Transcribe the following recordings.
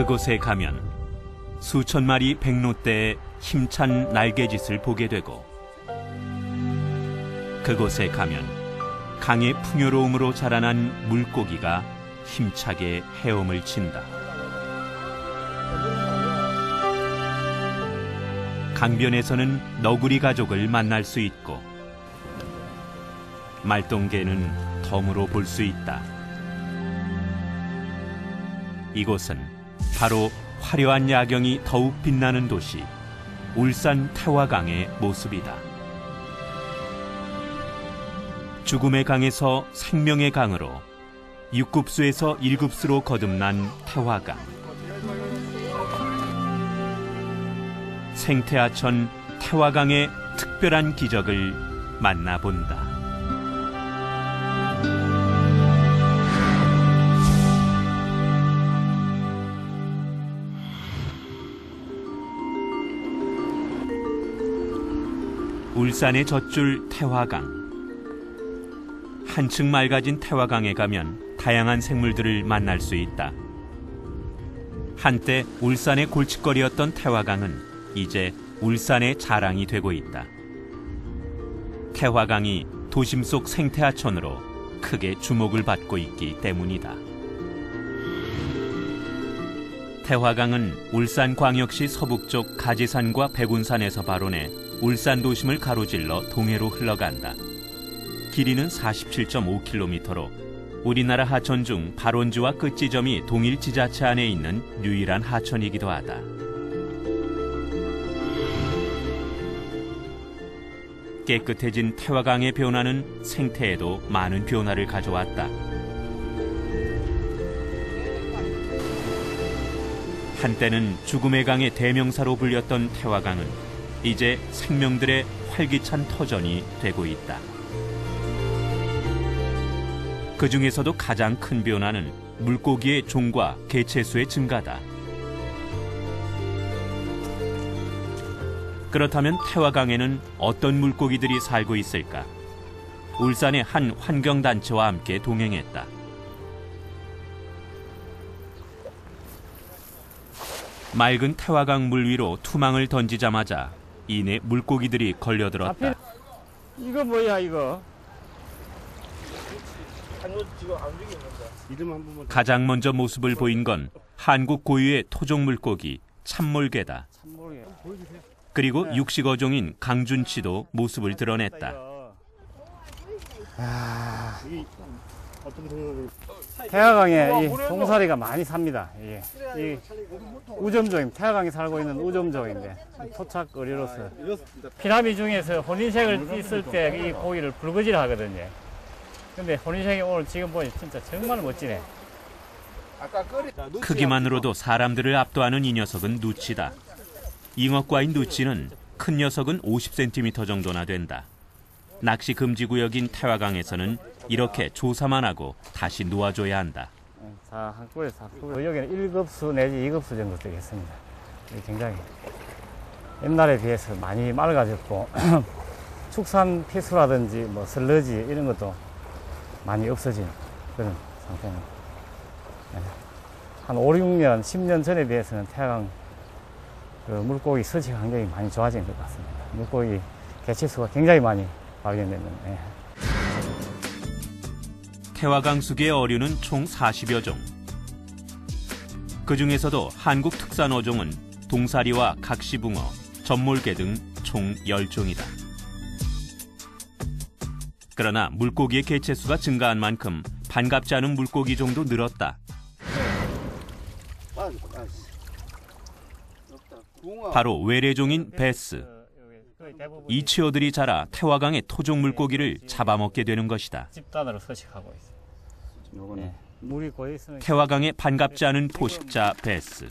그곳에 가면 수천 마리 백로떼의 힘찬 날개짓을 보게 되고, 그곳에 가면 강의 풍요로움으로 자라난 물고기가 힘차게 헤엄을 친다. 강변에서는 너구리 가족을 만날 수 있고, 말똥개는 덤으로 볼 수 있다. 이곳은 바로 화려한 야경이 더욱 빛나는 도시, 울산 태화강의 모습이다. 죽음의 강에서 생명의 강으로, 6급수에서 1급수로 거듭난 태화강. 생태하천 태화강의 특별한 기적을 만나본다. 울산의 젖줄 태화강. 한층 맑아진 태화강에 가면 다양한 생물들을 만날 수 있다. 한때 울산의 골칫거리였던 태화강은 이제 울산의 자랑이 되고 있다. 태화강이 도심 속 생태하천으로 크게 주목을 받고 있기 때문이다. 태화강은 울산광역시 서북쪽 가지산과 백운산에서 발원해 울산 도심을 가로질러 동해로 흘러간다. 길이는 47.5km로 우리나라 하천 중 발원지와 끝지점이 동일 지자체 안에 있는 유일한 하천이기도 하다. 깨끗해진 태화강의 변화는 생태에도 많은 변화를 가져왔다. 한때는 죽음의 강의 대명사로 불렸던 태화강은 이제 생명들의 활기찬 터전이 되고 있다. 그 중에서도 가장 큰 변화는 물고기의 종과 개체수의 증가다. 그렇다면 태화강에는 어떤 물고기들이 살고 있을까? 울산의 한 환경단체와 함께 동행했다. 맑은 태화강 물 위로 투망을 던지자마자 이내 물고기들이 걸려들었다. 이거 뭐야 이거? 가장 먼저 모습을 보인 건 한국 고유의 토종 물고기 참몰개다. 그리고 육식 어종인 강준치도 모습을 드러냈다. 아, 태화강에 이 종사리가 많이 삽니다. 이 우점종입니다. 태화강에 살고 있는 우점종인데 토착 어류로서 피라미 중에서 혼인색을 띠을 때 이 고기를 불거지를 하거든요. 근데 혼인색이 오늘 지금 보니 진짜 정말 멋지네. 크기만으로도 사람들을 압도하는 이 녀석은 누치다. 잉어과인 누치는 큰 녀석은 50cm 정도나 된다. 낚시 금지 구역인 태화강에서는 이렇게 조사만 하고 다시 놓아줘야 한다. 자, 한꺼번에 여기는 1급수 내지 2급수 정도 되겠습니다. 굉장히 옛날에 비해서 많이 맑아졌고 축산 피수라든지 뭐 슬러지 이런 것도 많이 없어진 그런 상태입니다. 한 5, 6년, 10년 전에 비해서는 태화강 그 물고기 서식 환경이 많이 좋아진 것 같습니다. 물고기 개체수가 굉장히 많이 발견됩니다. 태화강 수기의 어류는 총 40여 종. 그 중에서도 한국 특산 어종은 동사리와 각시붕어, 전몰개 등 총 10종이다. 그러나 물고기의 개체수가 증가한 만큼 반갑지 않은 물고기 종도 늘었다. 바로 외래종인 배스. 이 치어들이 자라 태화강의 토종 물고기를 잡아먹게 되는 것이다. 집단으로 서식하고 있어요. 태화강에 반갑지 않은 포식자 배스.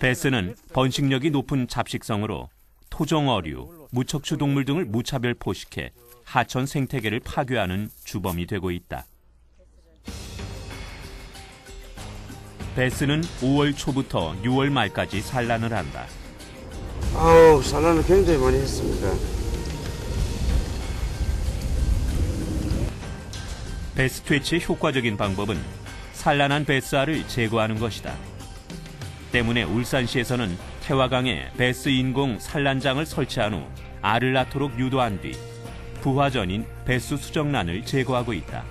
배스는 번식력이 높은 잡식성으로 토종 어류, 무척추 동물 등을 무차별 포식해 하천 생태계를 파괴하는 주범이 되고 있다. 배스는 5월 초부터 6월 말까지 산란을 한다. 아우, 산란을 굉장히 많이 했습니다. 배스 퇴치의 효과적인 방법은 산란한 배스알을 제거하는 것이다. 때문에 울산시에서는 태화강에 배스 인공 산란장을 설치한 후 알을 낳도록 유도한 뒤 부화 전인 배스 수정란을 제거하고 있다.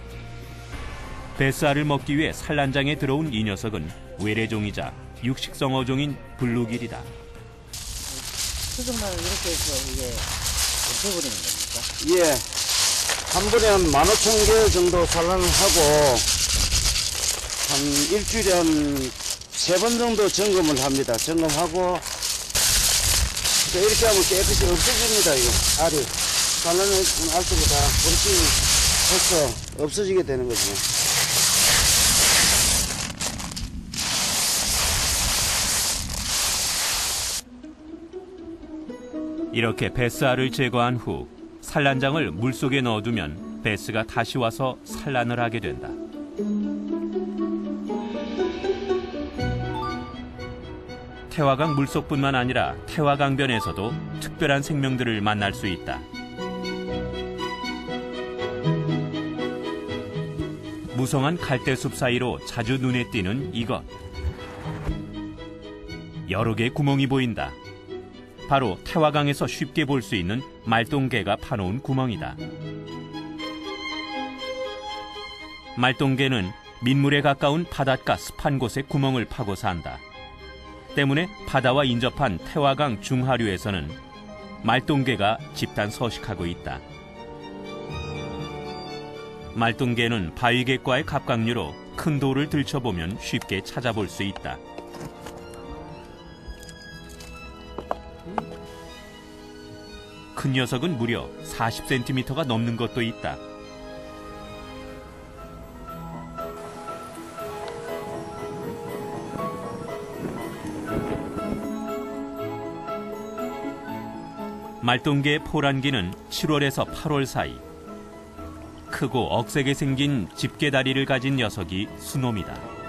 배스 알을 먹기 위해 산란장에 들어온 이 녀석은 외래종이자 육식성 어종인 블루길이다. 수정란을 이렇게 해서 이게 없애버리는 겁니까? 예. 한 번에 한 15,000개 정도 산란을 하고 한 일주일에 한 3번 정도 점검을 합니다. 점검하고 이렇게 하면 깨끗이 없어집니다. 이거 알이 산란을 알수록 다 버리면서 없어지게 되는 거죠. 이렇게 배스 알을 제거한 후 산란장을 물속에 넣어두면 배스가 다시 와서 산란을 하게 된다. 태화강 물속뿐만 아니라 태화강변에서도 특별한 생명들을 만날 수 있다. 무성한 갈대숲 사이로 자주 눈에 띄는 이것. 여러 개의 구멍이 보인다. 바로 태화강에서 쉽게 볼 수 있는 말똥개가 파놓은 구멍이다. 말똥개는 민물에 가까운 바닷가 습한 곳에 구멍을 파고 산다. 때문에 바다와 인접한 태화강 중하류에서는 말똥개가 집단 서식하고 있다. 말똥개는 바위갯과의 갑각류로 큰 돌을 들춰보면 쉽게 찾아볼 수 있다. 큰 녀석은 무려 40cm가 넘는 것도 있다. 말똥개의 포란기는 7월에서 8월 사이. 크고 억세게 생긴 집게다리를 가진 녀석이 수놈이다.